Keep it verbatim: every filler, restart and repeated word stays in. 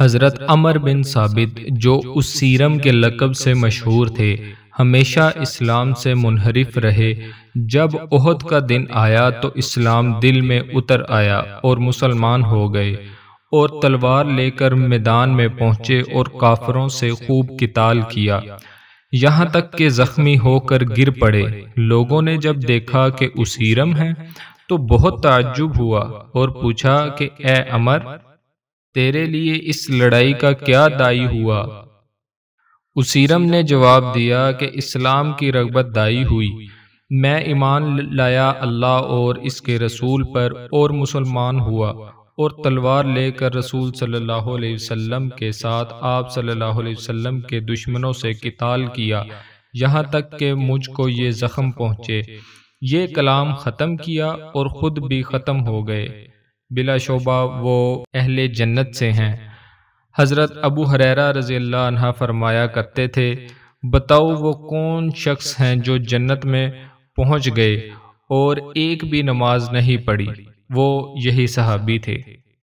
हज़रत अमर बिन साबित, जो उस सीरम के लक़ब से मशहूर थे, हमेशा इस्लाम से मुनहरिफ रहे। जब ओहद का दिन आया तो इस्लाम दिल में उतर आया और मुसलमान हो गए और तलवार लेकर मैदान में पहुँचे और काफरों से खूब किताल किया, यहाँ तक के ज़ख्मी होकर गिर पड़े। लोगों ने जब देखा कि उसीरम है तो बहुत ताज्जुब हुआ और पूछा कि ए अमर, तेरे लिए इस लड़ाई का क्या दाई हुआ? उसीरम ने जवाब दिया कि इस्लाम की रगबत दाई हुई, मैं ईमान लाया अल्लाह और इसके रसूल पर और मुसलमान हुआ और तलवार लेकर रसूल सल्लल्लाहु अलैहि वसल्लम के साथ आप सल्लल्लाहु अलैहि वसल्लम के दुश्मनों से किताल किया, यहाँ तक कि मुझको ये ज़ख्म पहुँचे। ये कलाम ख़त्म किया और ख़ुद भी ख़त्म हो गए। बिला शोबा वो अहले जन्नत से हैं। हज़रत अबू हुरैरा रज़ियल्लाहु अन्हा फरमाया करते थे, बताओ वो कौन शख्स हैं जो जन्नत में पहुँच गए और एक भी नमाज नहीं पढ़ी? वो यही सहाबी थे।